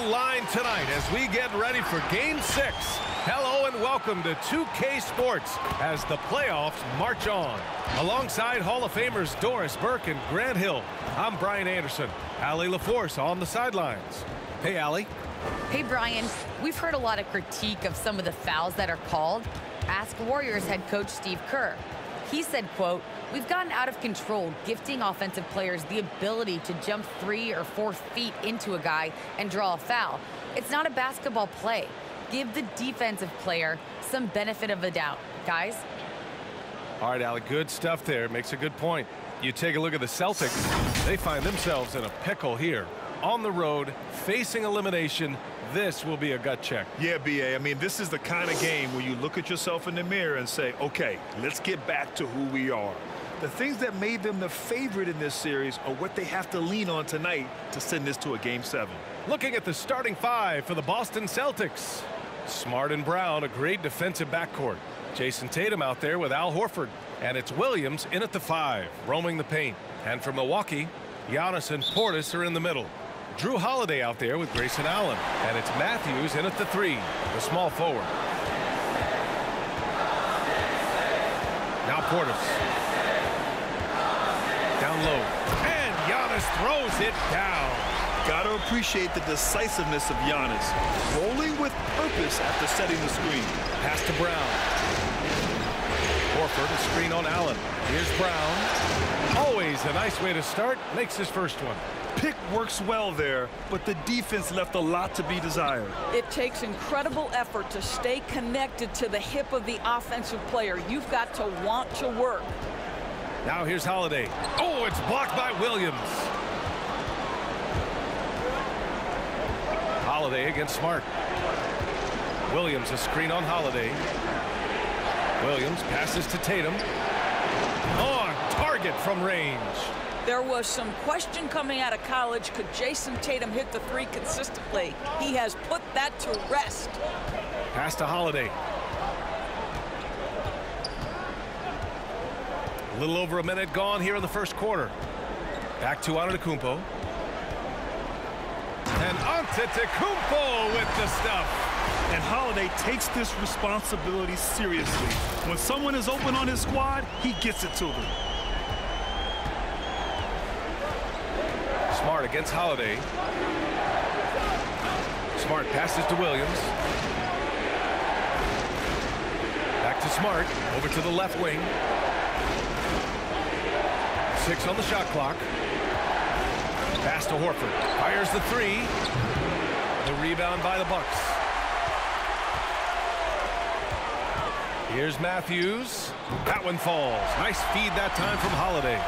the line tonight as we get ready for Game 6. Hello and welcome to 2K Sports as the playoffs march on. Alongside Hall of Famers Doris Burke and Grant Hill, I'm Brian Anderson. Allie LaForce on the sidelines. Hey, Allie. Hey, Brian. We've heard a lot of critique of some of the fouls that are called. Ask Warriors head coach Steve Kerr. He said, quote, "We've gotten out of control, gifting offensive players the ability to jump 3 or 4 feet into a guy and draw a foul. It's not a basketball play. Give the defensive player some benefit of the doubt, guys." All right, Allie, good stuff there. Makes a good point. You take a look at the Celtics. They find themselves in a pickle here. On the road, facing elimination. This will be a gut check. Yeah, B.A., I mean, this is the kind of game where you look at yourself in the mirror and say, okay, let's get back to who we are. The things that made them the favorite in this series are what they have to lean on tonight to send this to a Game 7. Looking at the starting five for the Boston Celtics. Smart and Brown, a great defensive backcourt. Jayson Tatum out there with Al Horford. And it's Williams in at the 5, roaming the paint. And for Milwaukee, Giannis and Portis are in the middle. Jrue Holiday out there with Grayson Allen. And it's Matthews in at the 3, the small forward. Now Portis. Down low. And Giannis throws it down. Got to appreciate the decisiveness of Giannis. Rolling with purpose after setting the screen. Pass to Brown. Horford, a screen on Allen. Here's Brown. Always a nice way to start. Makes his first one. Pick works well there, but the defense left a lot to be desired. It takes incredible effort to stay connected to the hip of the offensive player. You've got to want to work. Now here's Holiday. Oh, it's blocked by Williams. Holiday against Smart. Williams, a screen on Holiday. Williams passes to Tatum. On target from range. There was some question coming out of college, could Jayson Tatum hit the 3 consistently? He has put that to rest. Pass to Holiday. A little over a minute gone here in the first quarter. Back to Antetokounmpo. And Antetokounmpo with the stuff. And Holiday takes this responsibility seriously. When someone is open on his squad, he gets it to them. Smart against Holiday. Smart passes to Williams. Back to Smart. Over to the left wing. 6 on the shot clock. Pass to Horford. Fires the 3. The rebound by the Bucks. Here's Matthews. That one falls. Nice feed that time from Holiday.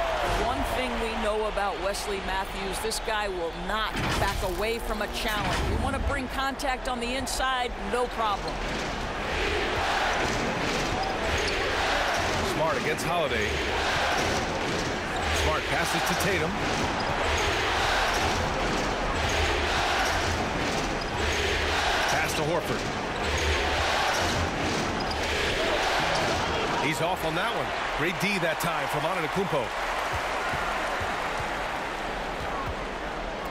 One thing we know about Wesley Matthews, this guy will not back away from a challenge. We want to bring contact on the inside, no problem. Smart against Holiday. Smart passes to Tatum. Pass to Horford. He's off on that one. Great D that time from Antetokounmpo.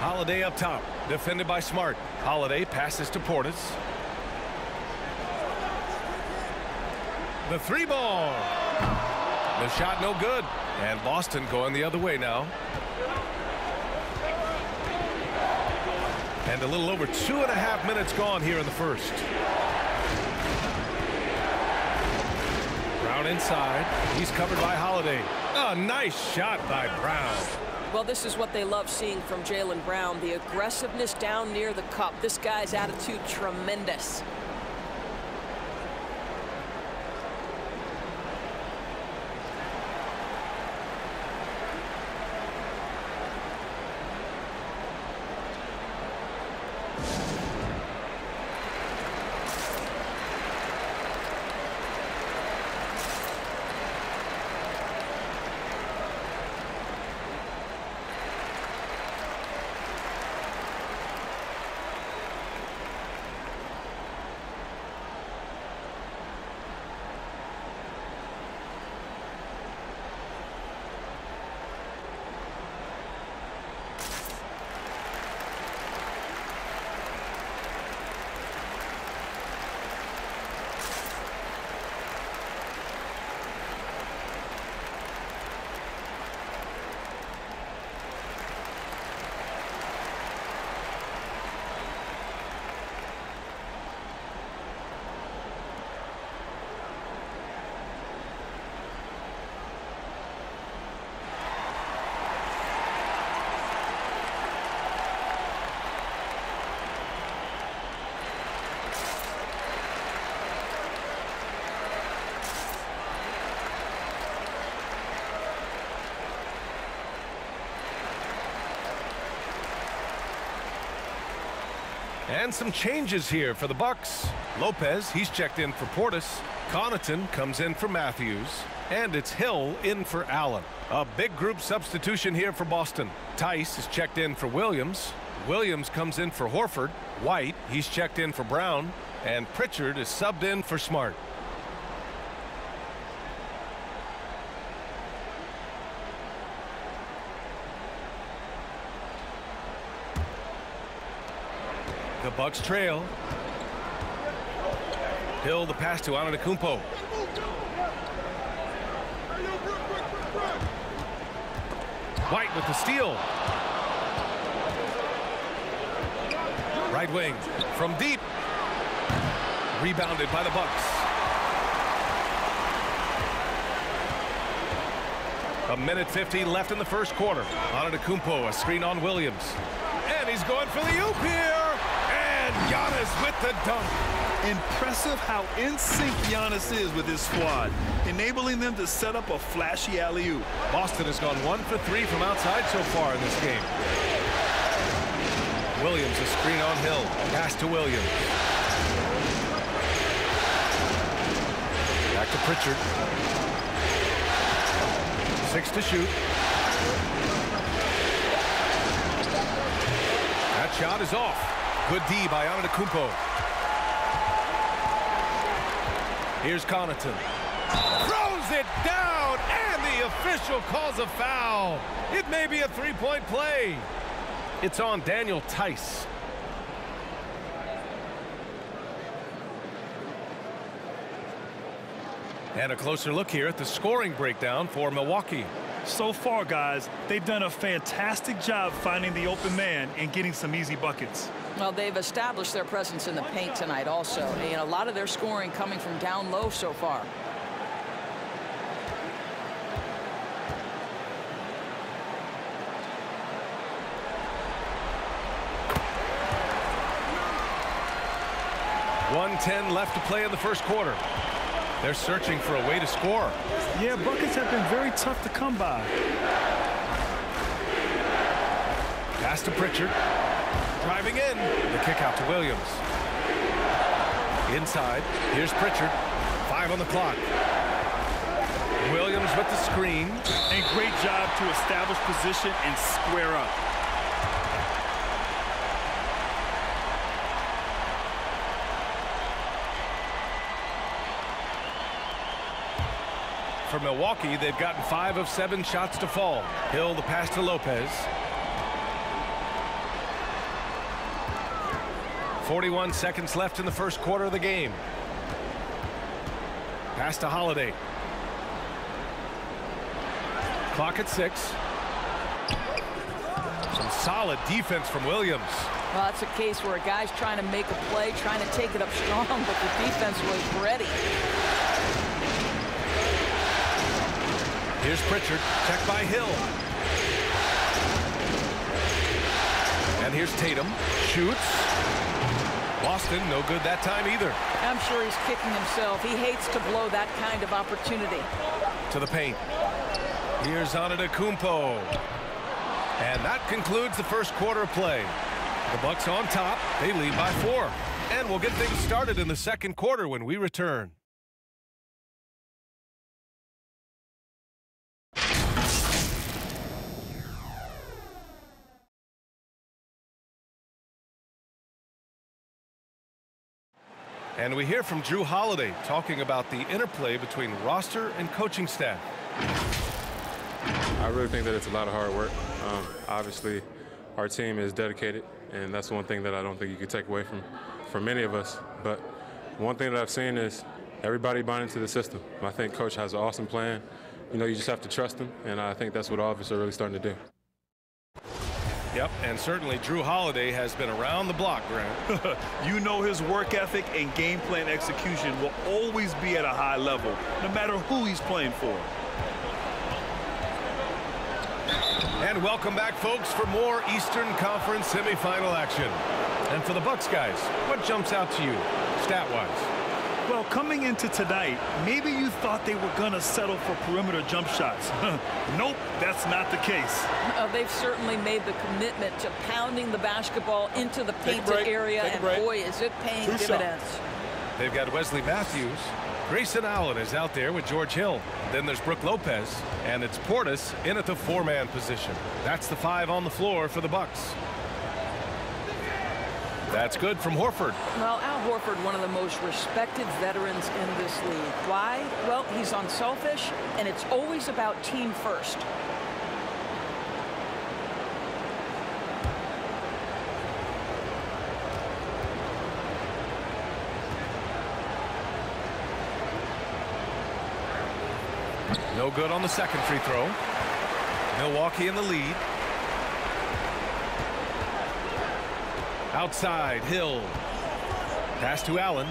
Holiday up top, defended by Smart. Holiday passes to Portis. The 3 ball. The shot no good. And Boston going the other way now. And a little over 2.5 minutes gone here in the first. Brown inside. He's covered by Holiday. A nice shot by Brown. Well, this is what they love seeing from Jaylen Brown, the aggressiveness down near the cup. This guy's attitude, tremendous. And some changes here for the Bucks. Lopez, he's checked in for Portis. Connaughton comes in for Matthews. And it's Hill in for Allen. A big group substitution here for Boston. Tice is checked in for Williams. Williams comes in for Horford. White, he's checked in for Brown. And Pritchard is subbed in for Smart. The Bucks trail. Hill the pass to Antetokounmpo. White with the steal. Right wing from deep. Rebounded by the Bucks. A minute 50 left in the first quarter. Antetokounmpo, a screen on Williams. And he's going for the oop here. Giannis with the dunk. Impressive how in sync Giannis is with his squad, enabling them to set up a flashy alley-oop. Boston has gone 1 for 3 from outside so far in this game. Williams, a screen on Hill. Pass to Williams. Back to Pritchard. 6 to shoot. That shot is off. Good D by Antetokounmpo. Here's Connaughton. Throws it down, and the official calls a foul. It may be a three-point play. It's on Daniel Tice. And a closer look here at the scoring breakdown for Milwaukee. So far, guys, they've done a fantastic job finding the open man and getting some easy buckets. Well, they've established their presence in the paint tonight also, and a lot of their scoring coming from down low so far. .110 left to play in the first quarter. They're searching for a way to score. Yeah, buckets have been very tough to come by. Pass to Pritchard. Driving in. The kick out to Williams. Inside. Here's Pritchard. 5 on the clock. Williams with the screen. And great job to establish position and square up. For Milwaukee, they've gotten 5 of 7 shots to fall. Hill the pass to Lopez. 41 seconds left in the first quarter of the game. Pass to Holiday. Clock at 6. Some solid defense from Williams. Well, that's a case where a guy's trying to make a play, trying to take it up strong, but the defense was ready. Here's Pritchard, checked by Hill. And here's Tatum, shoots. Boston, no good that time either. I'm sure he's kicking himself. He hates to blow that kind of opportunity. To the paint. Here's Antetokounmpo. And that concludes the first quarter of play. The Bucks on top. They lead by 4. And we'll get things started in the second quarter when we return. And we hear from Jrue Holiday talking about the interplay between roster and coaching staff. I really think that it's a lot of hard work. Obviously, our team is dedicated, and that's one thing that I don't think you could take away from any of us. But one thing that I've seen is everybody buying into the system. I think Coach has an awesome plan. You know, you just have to trust him, and I think that's what all of us are really starting to do. Yep, and certainly Jrue Holiday has been around the block, Grant. You know his work ethic and game plan execution will always be at a high level, no matter who he's playing for. And welcome back, folks, for more Eastern Conference semifinal action. And for the Bucks guys, what jumps out to you stat-wise? Well, coming into tonight, maybe you thought they were going to settle for perimeter jump shots. Nope, that's not the case. They've certainly made the commitment to pounding the basketball into the painted area, and boy, is it paying dividends. They've got Wesley Matthews. Grayson Allen is out there with George Hill. Then there's Brook Lopez, and it's Portis in at the four-man position. That's the five on the floor for the Bucks. That's good from Horford. Well, Al Horford, one of the most respected veterans in this league. Why? Well, he's unselfish, and it's always about team first. No good on the second free throw. Milwaukee in the lead. Outside, Hill. Pass to Allen.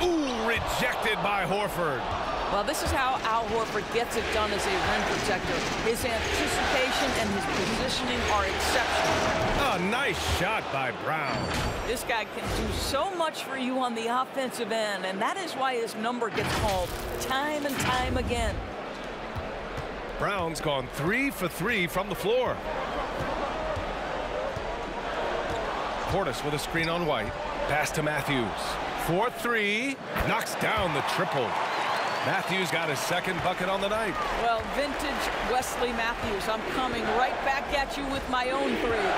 Ooh, rejected by Horford. Well, this is how Al Horford gets it done as a rim protector. His anticipation and his positioning are exceptional. A nice shot by Brown. This guy can do so much for you on the offensive end, and that is why his number gets called time and time again. Brown's gone 3 for 3 from the floor. Portis with a screen on White. Pass to Matthews. 4-3. Knocks down the triple. Matthews got his second bucket on the night. Well, vintage Wesley Matthews. I'm coming right back at you with my own three.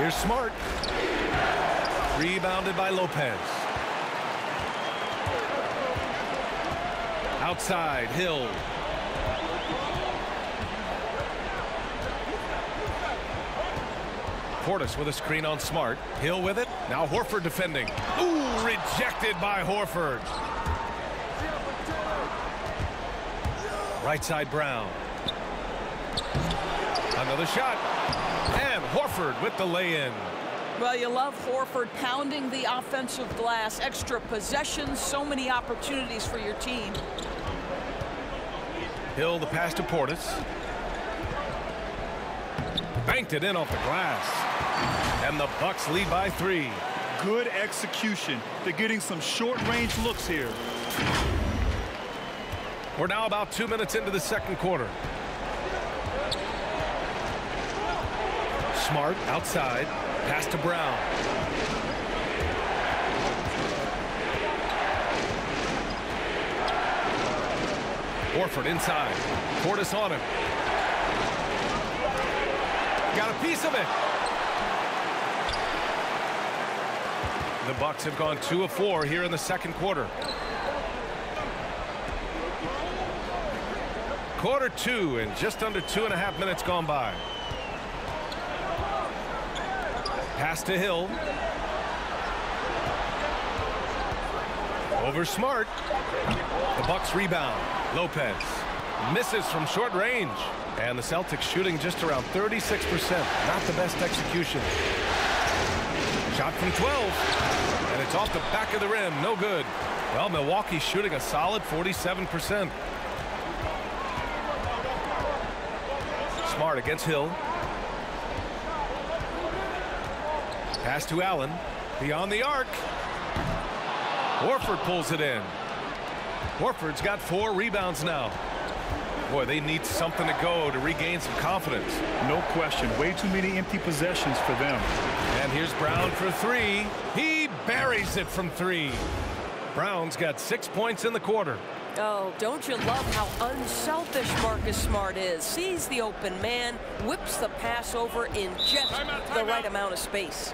Here's Smart. Rebounded by Lopez. Outside, Hill. Portis with a screen on Smart. Hill with it. Now Horford defending. Ooh, rejected by Horford. Right side, Brown. Another shot. And Horford with the lay-in. Well, you love Horford pounding the offensive glass. Extra possessions, so many opportunities for your team. Hill, the pass to Portis. Banked it in off the glass. And the Bucks lead by 3. Good execution. They're getting some short-range looks here. We're now about 2 minutes into the second quarter. Smart outside. Pass to Brown. Horford inside. Portis on him. Got a piece of it. The Bucks have gone 2 of 4 here in the second quarter. Quarter 2 and just under 2.5 minutes gone by. Pass to Hill. Over Smart. The Bucks rebound. Lopez misses from short range. And the Celtics shooting just around 36%. Not the best execution. Shot from 12. And it's off the back of the rim. No good. Well, Milwaukee shooting a solid 47%. Smart against Hill. Pass to Allen. Beyond the arc. Horford pulls it in. Horford's got 4 rebounds now. Boy, they need something to go to regain some confidence. No question. Way too many empty possessions for them. And here's Brown for 3. He buries it from 3. Brown's got 6 points in the quarter. Oh, don't you love how unselfish Marcus Smart is? Sees the open man, whips the pass over in just the right amount of space.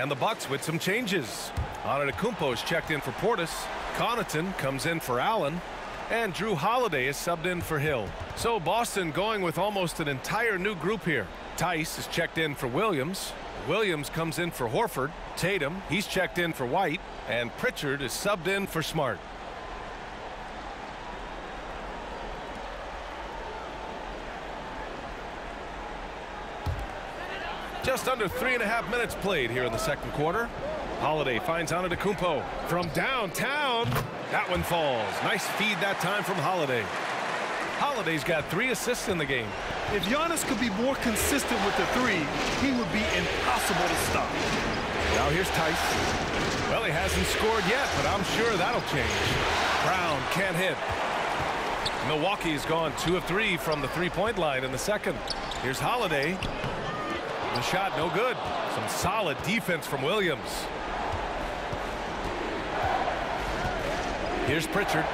And the Bucks with some changes. Antetokounmpo is checked in for Portis. Connaughton comes in for Allen. And Jrue Holiday is subbed in for Hill. So Boston going with almost an entire new group here. Tice is checked in for Williams. Williams comes in for Horford. Tatum, he's checked in for White. And Pritchard is subbed in for Smart. Just under 3.5 minutes played here in the second quarter. Holiday finds Antetokounmpo from downtown. That one falls. Nice feed that time from Holiday. Holiday's got 3 assists in the game. If Giannis could be more consistent with the three, he would be impossible to stop. Now here's Tice. Well, he hasn't scored yet, but I'm sure that'll change. Brown can't hit. Milwaukee's gone 2 of 3 from the three-point line in the second. Here's Holiday. The shot no good. Some solid defense from Williams. Here's Pritchard.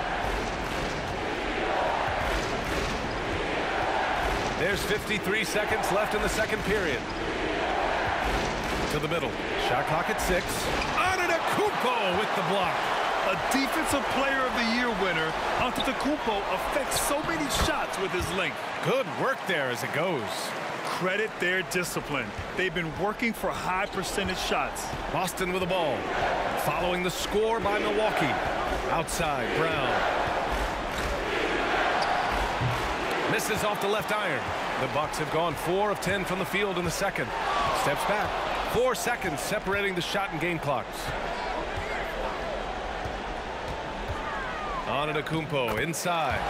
There's 53 seconds left in the second period. To the middle. Shot clock at 6. Antetokounmpo with the block. A defensive player of the year winner. Antetokounmpo affects so many shots with his length. Good work there as it goes. Credit their discipline. They've been working for high percentage shots. Boston with the ball. Following the score by Milwaukee. Outside, Brown. Misses off the left iron. The Bucks have gone 4 of 10 from the field in the second. Steps back. 4 seconds separating the shot and game clocks. Antetokounmpo inside.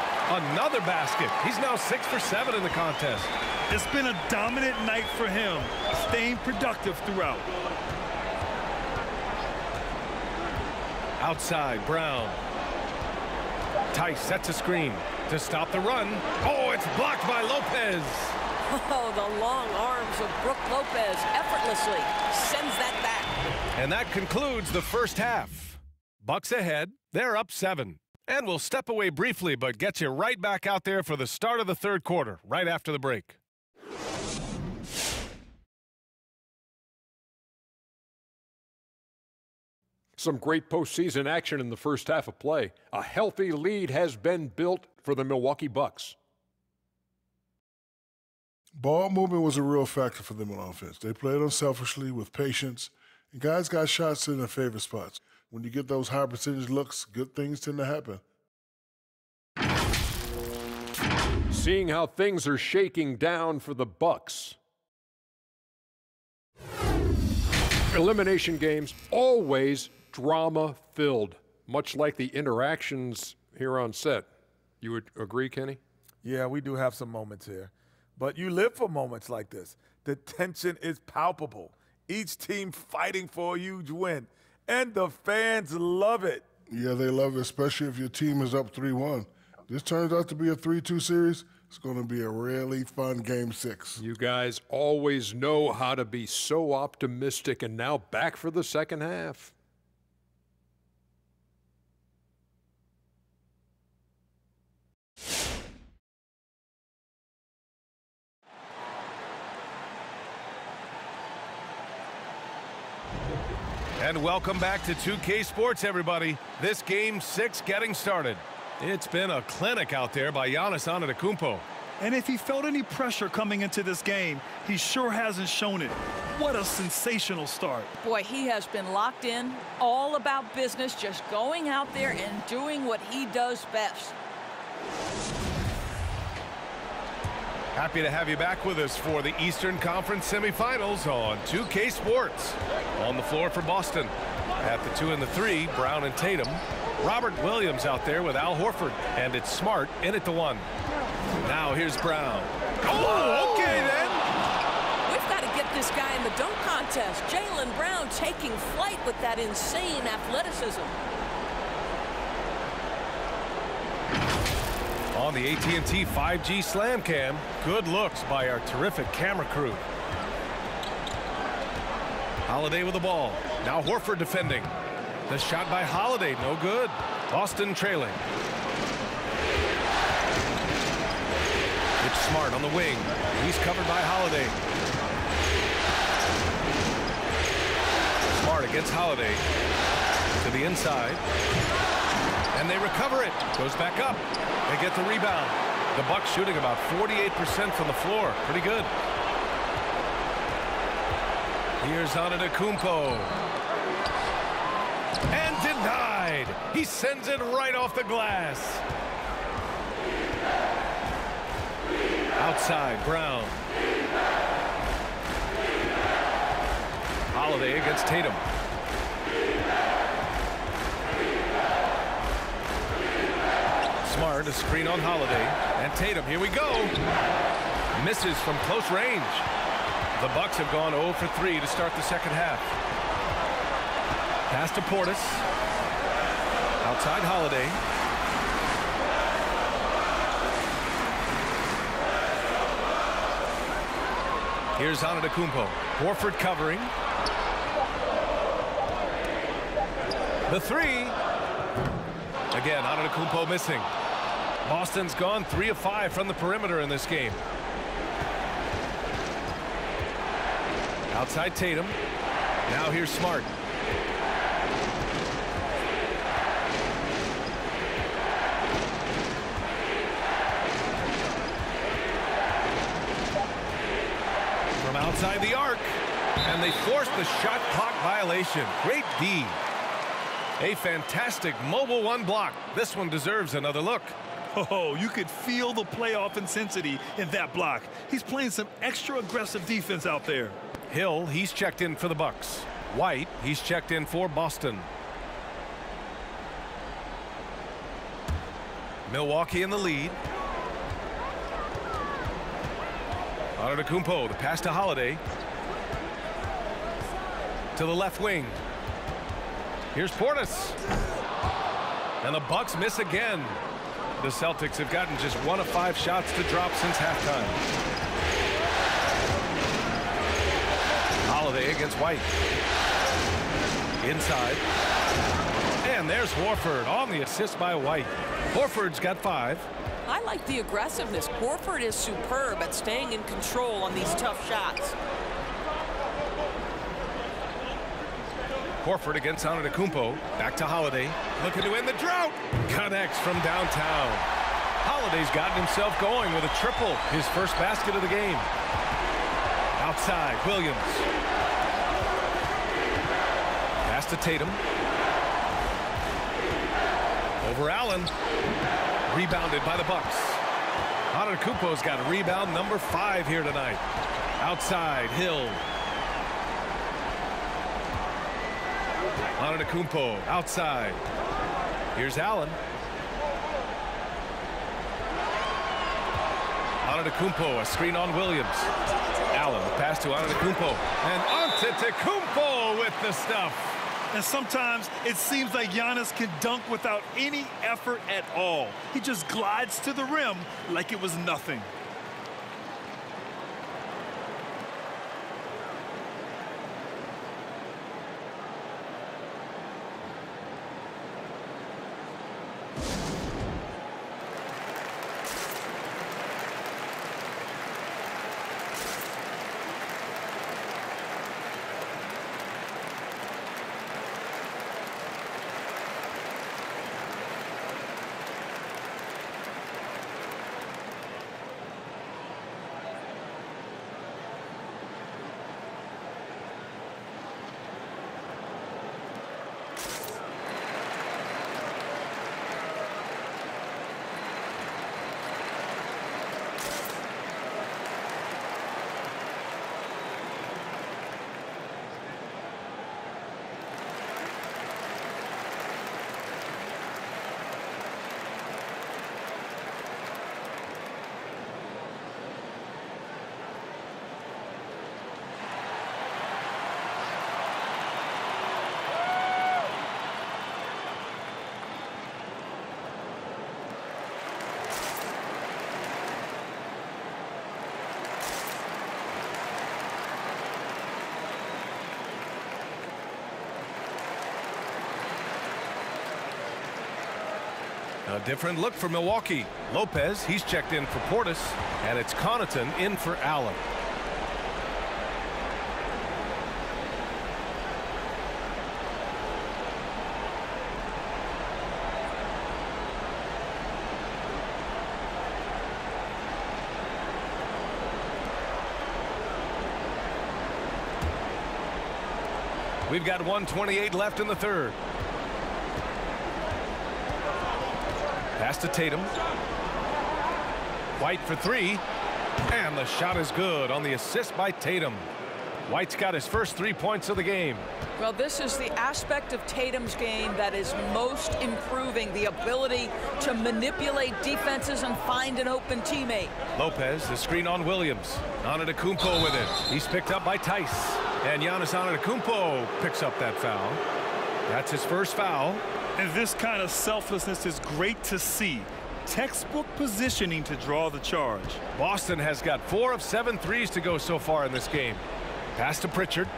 Another basket. He's now 6 for 7 in the contest. It's been a dominant night for him, staying productive throughout. Outside, Brown. Tice sets a screen to stop the run. Oh, it's blocked by Lopez. Oh, the long arms of Brook Lopez effortlessly sends that back. And that concludes the first half. Bucks ahead. They're up 7. And we'll step away briefly, but get you right back out there for the start of the third quarter, right after the break. Some great postseason action in the first half of play. A healthy lead has been built for the Milwaukee Bucks. Ball movement was a real factor for them on offense. They played unselfishly with patience, and guys got shots in their favorite spots. When you get those high percentage looks, good things tend to happen. Seeing how things are shaking down for the Bucks. Elimination games always drama-filled, much like the interactions here on set. You would agree, Kenny? Yeah, we do have some moments here. But you live for moments like this. The tension is palpable. Each team fighting for a huge win. And the fans love it. Yeah, they love it, especially if your team is up 3-1. This turns out to be a 3-2 series. It's going to be a really fun Game 6. You guys always know how to be so optimistic, and now back for the second half. And welcome back to 2K Sports, everybody. This Game 6 getting started. It's been a clinic out there by Giannis Antetokounmpo. And if he felt any pressure coming into this game, he sure hasn't shown it. What a sensational start. Boy, he has been locked in, all about business, just going out there and doing what he does best. Happy to have you back with us for the Eastern Conference semifinals on 2K Sports. On the floor for Boston. At the 2 and the 3, Brown and Tatum. Robert Williams out there with Al Horford. And it's Smart in at the 1. Now here's Brown. Oh, okay then. We've got to get this guy in the dunk contest. Jaylen Brown taking flight with that insane athleticism. On the AT&T 5G Slam Cam, good looks by our terrific camera crew. Holiday with the ball. Now Horford defending. The shot by Holiday, no good. Boston trailing. It's Smart on the wing. He's covered by Holiday. gets Holiday to the inside. And they recover it. Goes back up. They get the rebound. The Bucks shooting about 48% from the floor. Pretty good. Here's Antetokounmpo. And denied. He sends it right off the glass. Outside, Brown. Holiday against Tatum. Smart, a screen on Holiday. And Tatum, here we go. Misses from close range. The Bucks have gone 0 for 3 to start the second half. Pass to Portis. Outside Holiday. Here's Antetokounmpo. Horford covering. The three. Again, Antetokounmpo missing. Boston's gone 3 of 5 from the perimeter in this game. Outside Tatum. Now here's Smart. From outside the arc. And they forced the shot clock violation. Great D. A fantastic mobile one block. This one deserves another look. Oh, you could feel the playoff intensity in that block. He's playing some extra aggressive defense out there. Hill, he's checked in for the Bucks. White, he's checked in for Boston. Milwaukee in the lead. Antetokounmpo, the pass to Holiday. To the left wing. Here's Portis. And the Bucks miss again. The Celtics have gotten just 1 of 5 shots to drop since halftime. Holiday against White. Inside. And there's Horford on the assist by White. Horford's got 5. I like the aggressiveness. Horford is superb at staying in control on these tough shots. Horford against Antetokounmpo. Back to Holiday. Looking to end the drought. Connects from downtown. Holiday's gotten himself going with a triple. His first basket of the game. Outside, Williams. Pass to Tatum. Over Allen. Rebounded by the Bucks. Antetokounmpo's got rebound number 5 here tonight. Outside, Hill. Antetokounmpo outside. Here's Allen. Antetokounmpo, a screen on Williams. Allen, the pass to Antetokounmpo. And Antetokounmpo with the stuff. And sometimes it seems like Giannis can dunk without any effort at all. He just glides to the rim like it was nothing. A different look for Milwaukee. Lopez, he's checked in for Portis, and it's Connaughton in for Allen. We've got 1:28 left in the third. Pass to Tatum. White for three. And the shot is good on the assist by Tatum. White's got his first 3 points of the game. Well, this is the aspect of Tatum's game that is most improving, the ability to manipulate defenses and find an open teammate. Lopez, the screen on Williams. Antetokounmpo with it. He's picked up by Tice. And Giannis Antetokounmpo picks up that foul. That's his first foul. And this kind of selflessness is great to see. Textbook positioning to draw the charge. Boston has got 4 of 7 threes to go so far in this game. Pass to Pritchard.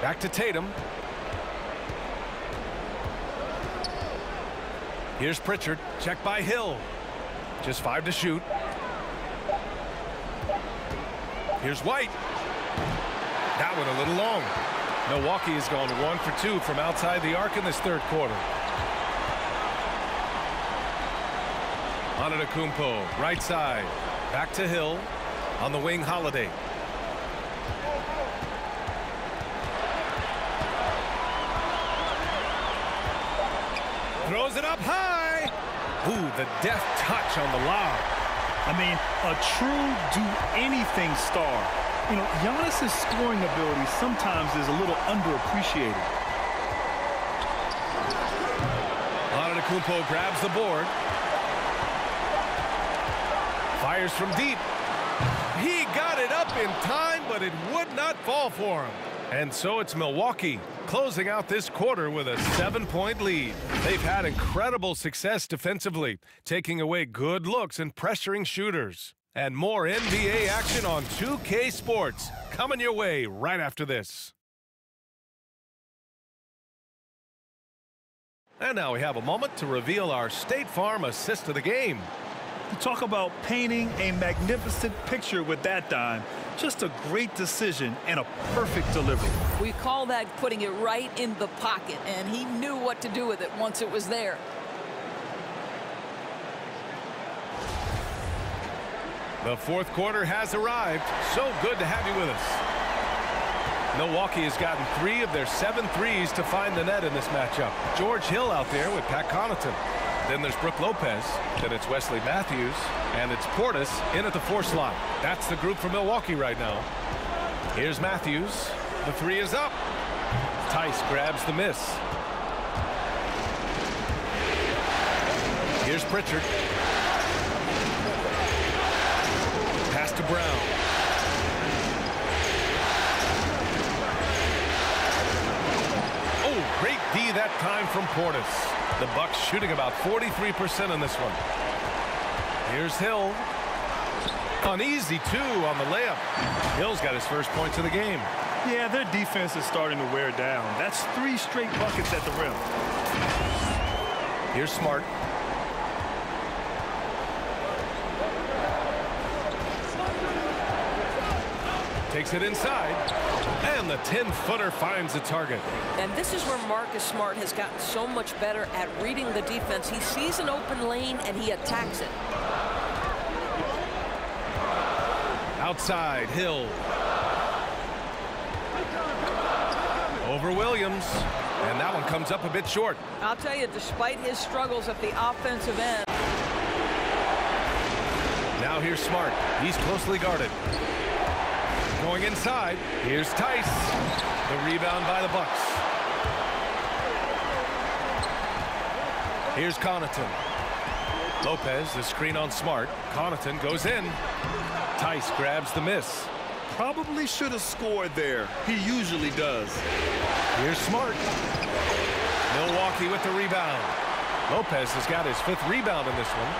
Back to Tatum. Here's Pritchard. Check by Hill. Just 5 to shoot. Here's White. That one a little long. Milwaukee has gone 1 for 2 from outside the arc in this third quarter. Antetokounmpo, right side, back to Hill, on the wing, Holiday. Throws it up high! Ooh, the deft touch on the lob. I mean, a true do-anything star. You know, Giannis's scoring ability sometimes is a little underappreciated. Antetokounmpo grabs the board. Fires from deep. He got it up in time, but it would not fall for him. And so it's Milwaukee closing out this quarter with a 7-point lead. They've had incredible success defensively, taking away good looks and pressuring shooters. And more NBA action on 2K Sports coming your way right after this. And now we have a moment to reveal our State Farm assist of the game. Talk about painting a magnificent picture with that dime. Just a great decision and a perfect delivery. We call that putting it right in the pocket, and he knew what to do with it once it was there. The fourth quarter has arrived. So good to have you with us. Milwaukee has gotten 3 of their 7 threes to find the net in this matchup. George Hill out there with Pat Connaughton. Then there's Brook Lopez. Then it's Wesley Matthews. And it's Portis in at the 4 slot. That's the group for Milwaukee right now. Here's Matthews. The three is up. Tice grabs the miss. Here's Pritchard. Pass to Brown. Oh, great D that time from Portis. The Bucks shooting about 43% on this one. Here's Hill. Uneasy two on the layup. Hill's got his first points of the game. Yeah, their defense is starting to wear down. That's 3 straight buckets at the rim. Here's Smart. Takes it inside. And the 10-footer finds the target. And this is where Marcus Smart has gotten so much better at reading the defense. He sees an open lane and he attacks it. Outside, Hill. Over Williams. And that one comes up a bit short. I'll tell you, despite his struggles at the offensive end. Now here's Smart. He's closely guarded. Going inside. Here's Tice. The rebound by the Bucks. Here's Connaughton. Lopez, the screen on Smart. Connaughton goes in. Tice grabs the miss. Probably should have scored there. He usually does. Here's Smart. Milwaukee with the rebound. Lopez has got his 5th rebound in this one.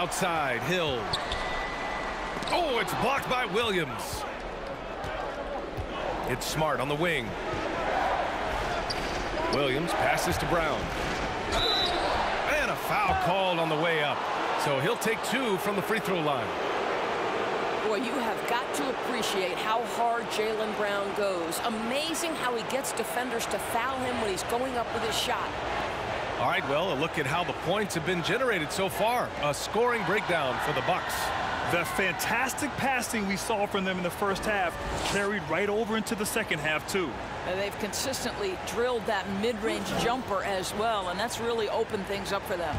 Outside, Hill. Oh, it's blocked by Williams. It's Smart on the wing. Williams passes to Brown. And a foul called on the way up. So he'll take 2 from the free throw line. Boy, you have got to appreciate how hard Jaylen Brown goes. Amazing how he gets defenders to foul him when he's going up with his shot. All right, well, a look at how the points have been generated so far. A scoring breakdown for the Bucks. The fantastic passing we saw from them in the first half carried right over into the second half, too. And they've consistently drilled that mid-range jumper as well, and that's really opened things up for them.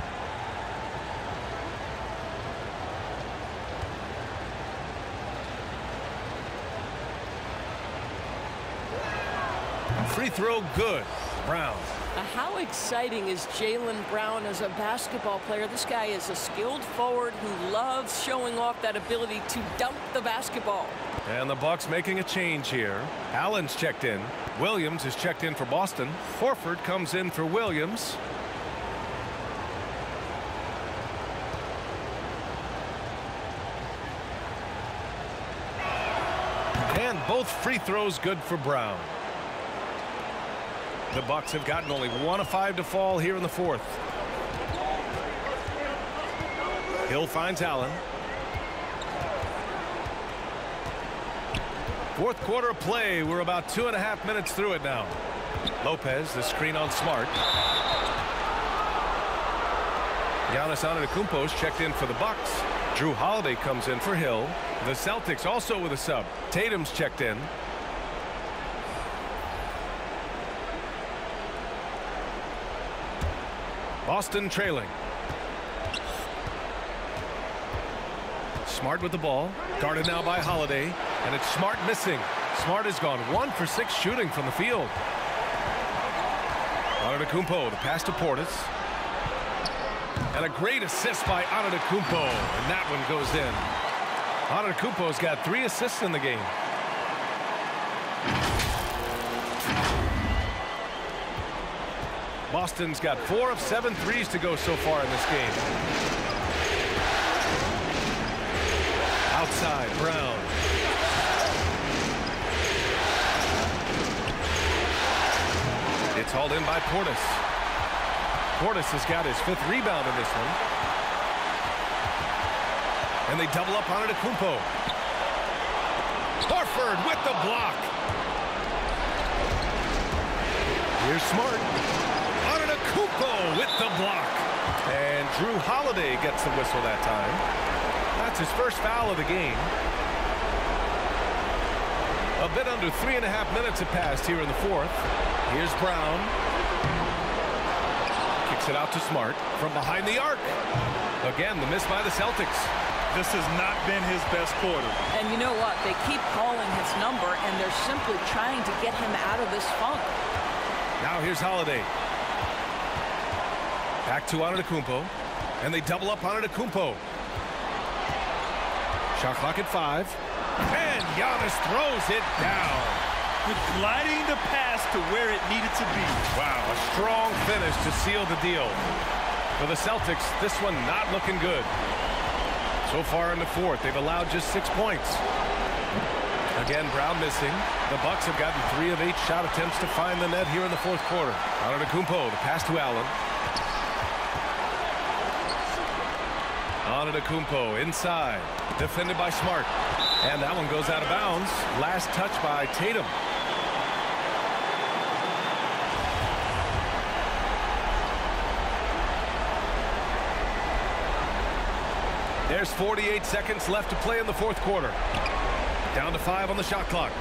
Free throw good. Brown. How exciting is Jaylen Brown as a basketball player? This guy is a skilled forward who loves showing off that ability to dunk the basketball. And the Bucks making a change here. Allen's checked in. Williams is checked in for Boston. Horford comes in for Williams. And both free throws good for Brown. The Bucks have gotten only 1 of 5 to fall here in the fourth. Hill finds Allen. Fourth quarter of play. We're about 2.5 minutes through it now. Lopez, the screen on Smart. Giannis Antetokounmpo's checked in for the Bucks. Jrue Holiday comes in for Hill. The Celtics also with a sub. Tatum's checked in. Boston trailing. Smart with the ball. Guarded now by Holiday. And it's Smart missing. Smart has gone 1 for 6 shooting from the field. Antetokounmpo, the pass to Portis. And a great assist by Antetokounmpo. And that one goes in. Antetokounmpo's got 3 assists in the game. Boston's got 4 of 7 threes to go so far in this game. Outside, Brown. It's hauled in by Portis. Portis has got his 5th rebound in this one. And they double up on Antetokounmpo. Horford with the block. Here's Smart. Antetokounmpo with the block. And Jrue Holiday gets the whistle that time. That's his 1st foul of the game. A bit under 3.5 minutes have passed here in the fourth. Here's Brown. Kicks it out to Smart from behind the arc. Again, the miss by the Celtics. This has not been his best quarter. And you know what? They keep calling his number, and they're simply trying to get him out of this funk. Now here's Holiday. Back to Antetokounmpo. And they double up Antetokounmpo. Shot clock at 5. And Giannis throws it down. With gliding the pass to where it needed to be. Wow, a strong finish to seal the deal. For the Celtics, this one not looking good. So far in the fourth, they've allowed just 6 points. Again, Brown missing. The Bucks have gotten 3 of 8 shot attempts to find the net here in the fourth quarter. Antetokounmpo, the pass to Allen. Antetokounmpo inside, defended by Smart, and that one goes out of bounds. Last touch by Tatum. There's 48 seconds left to play in the fourth quarter. Down to 5 on the shot clock.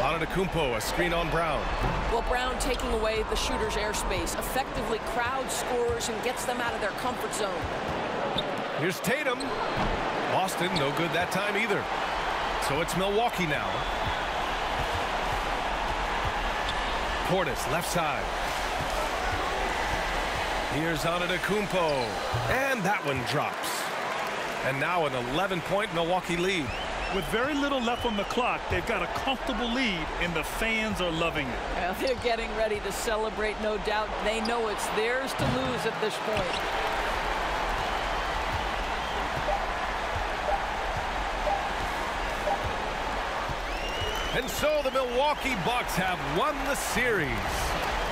Antetokounmpo, a screen on Brown. Well, Brown taking away the shooter's airspace, effectively crowd scores and gets them out of their comfort zone. Here's Tatum. Boston, no good that time either. So it's Milwaukee now. Portis, left side. Here's Antetokounmpo. And that one drops. And now an 11-point Milwaukee lead. With very little left on the clock, they've got a comfortable lead, and the fans are loving it. Well, they're getting ready to celebrate, no doubt. They know it's theirs to lose at this point. And so the Milwaukee Bucks have won the series.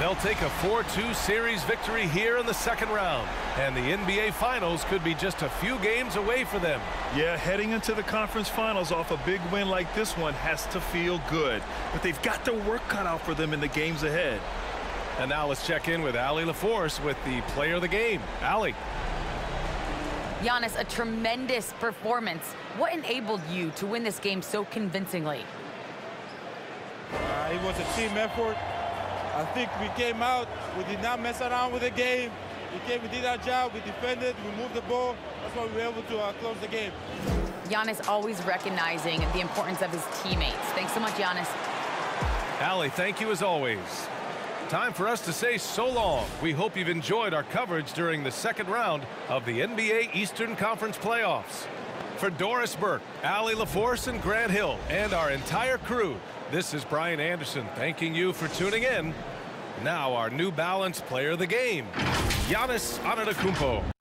They'll take a 4-2 series victory here in the second round. And the NBA Finals could be just a few games away for them. Yeah, heading into the conference finals off a big win like this one has to feel good. But they've got their work cut out for them in the games ahead. And now let's check in with Allie LaForce with the player of the game. Allie. Giannis, a tremendous performance. What enabled you to win this game so convincingly? It was a team effort. I think we came out, we did not mess around with the game. We did our job, we defended, we moved the ball. That's why we were able to close the game. Giannis always recognizing the importance of his teammates. Thanks so much, Giannis. Allie, thank you as always. Time for us to say so long. We hope you've enjoyed our coverage during the second round of the NBA Eastern Conference playoffs. For Doris Burke, Allie LaForce, and Grant Hill, and our entire crew, this is Brian Anderson thanking you for tuning in. Now our New Balance player of the game, Giannis Antetokounmpo.